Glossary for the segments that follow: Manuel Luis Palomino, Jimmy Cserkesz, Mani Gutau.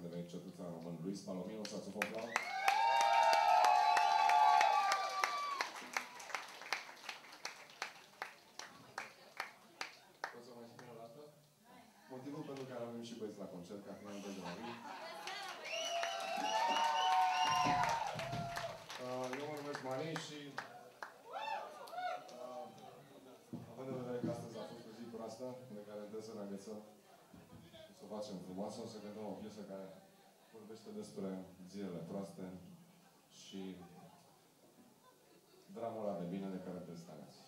Manuel Luis Palomino, saxofon la o să mai spun o dată? Motivul pentru care avem și băieți la concert, că acum am văzut la mine. Eu mă numesc Mane și având în vedere că astăzi a fost o zi proastă, de care trebuie să ne agățăm, să o facem frumoasă, o să cântăm o piesă care vorbește despre zilele proaste și dramul de bine de care trebuie să trăiți.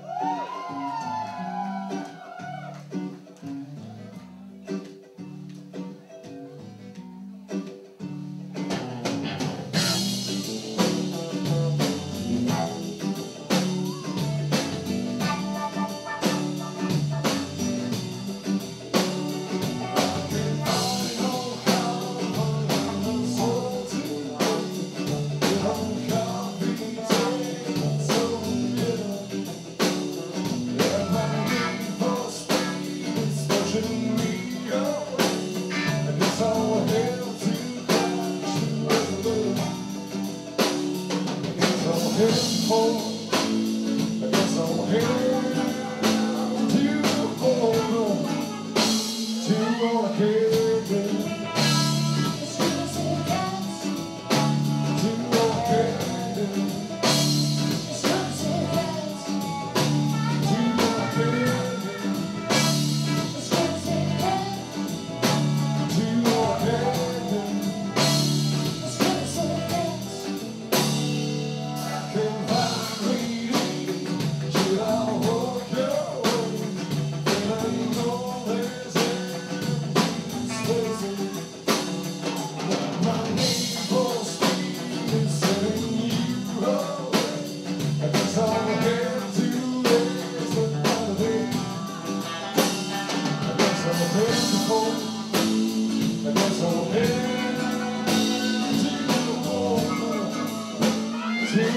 Yes. Say,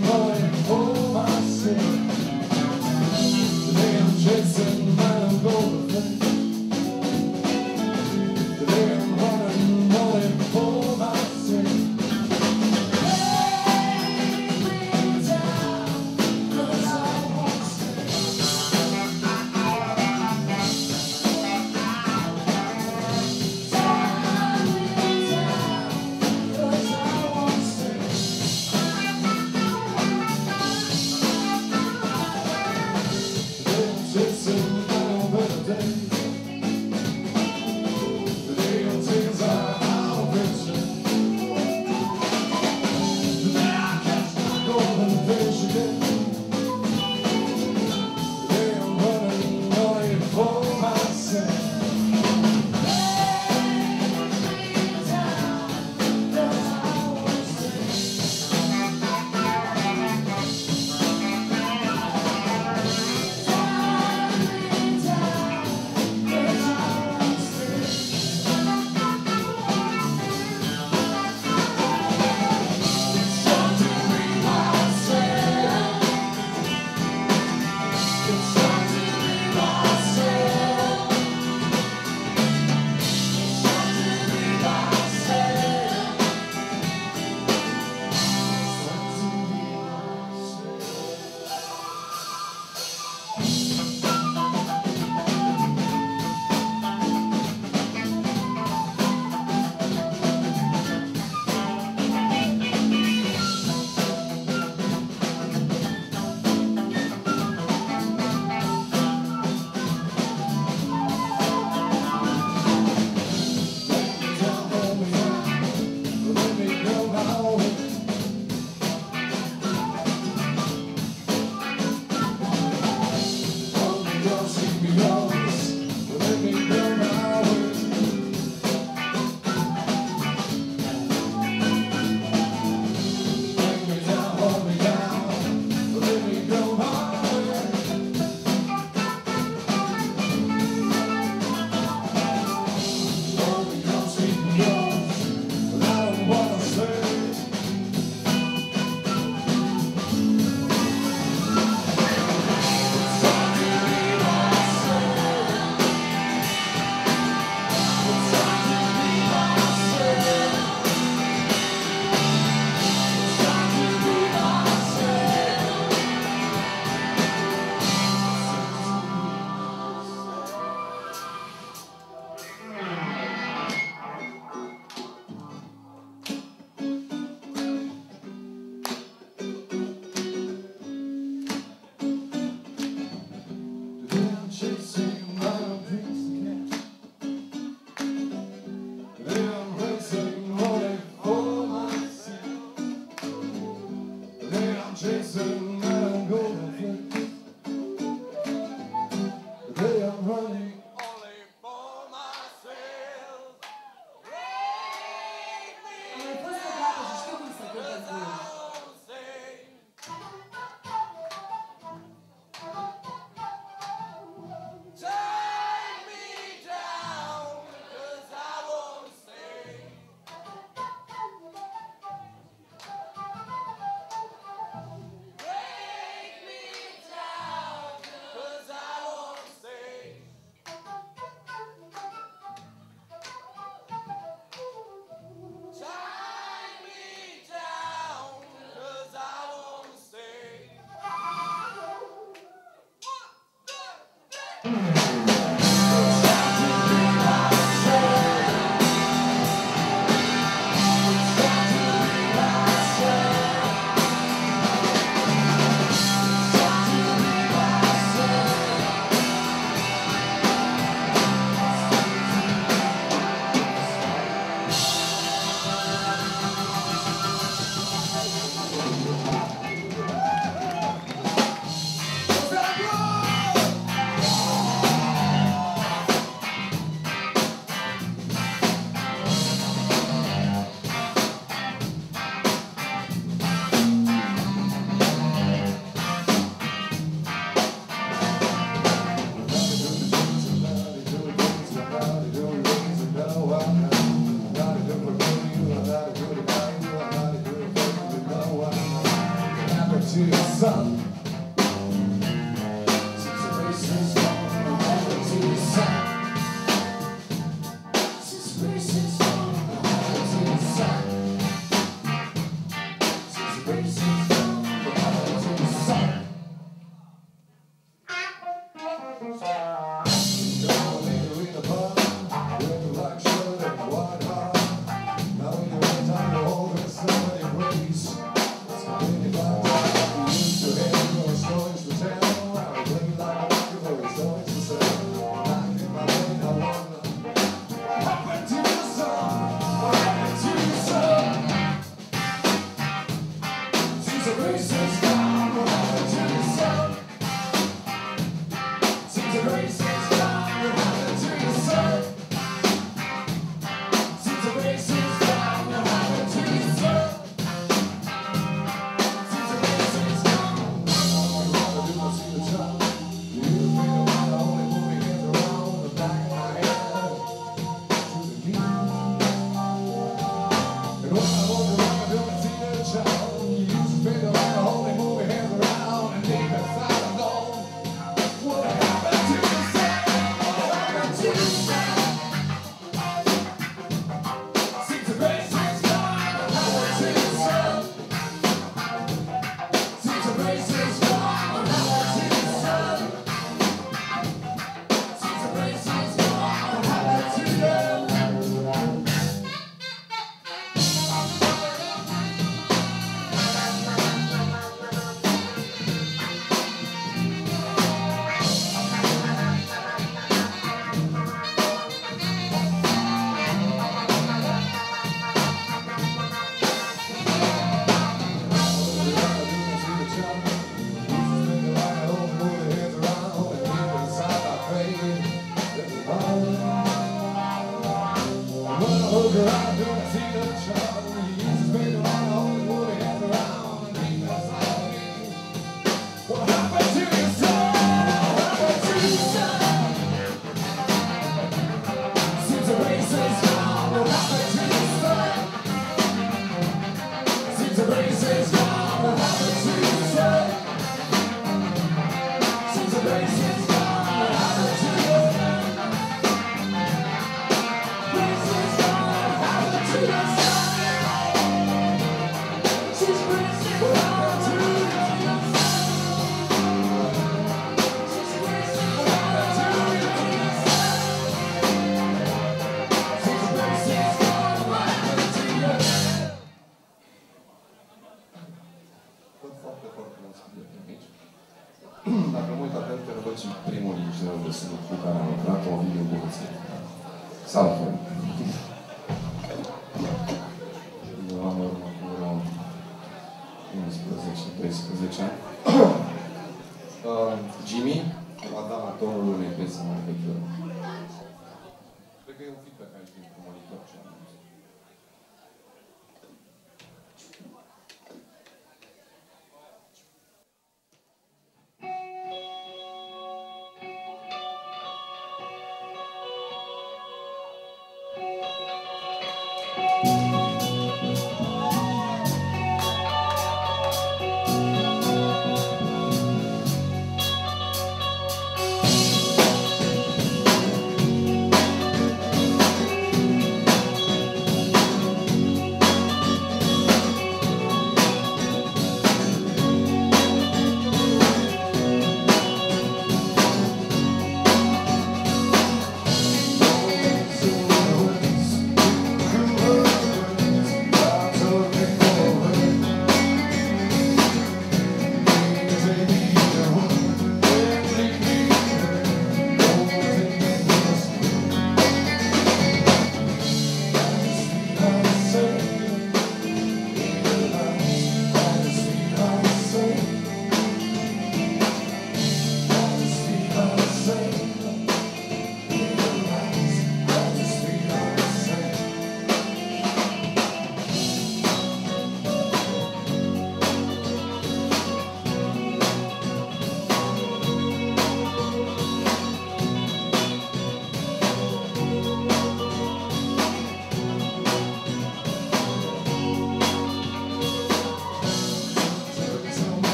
boy, boy. dancing out of golden flames. Today I'm running only for myself. Am mai fost odată și știu cum să cântă bună. Sun. Situations from the heaven to the sun. Situations from the heaven to the sun. Situations from the heaven to the sun. Now you're in the pub with the luxury and the white heart. Now you're in time to hold it, somebody praise. It's completely bad. I don't see the trouble. You used to be the one holding wood and around and think that's all I mean. What happened to your soul? What happened to your soul? Seems the race is gone. What happened to your soul? Seems the race is gone. What happened to your soul? Seems the race is gone. Dacă mă uit atent, te revăd și primul inginer de sunat cu care am lucrat, o video bunăță. Salut! Eu am urmă cu vreo 11. 13 ani. Jimmy va da la două luni pe să mă afectură. Cred că e un feedback aici dintr-un monitor ce am văzut.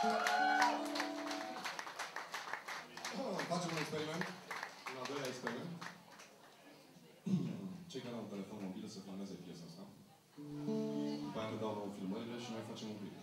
Facem un experiment, un al doilea experiment. Cei care au un telefon mobil să filmeze piesa asta. După aia ne dau filmările și noi facem un clip.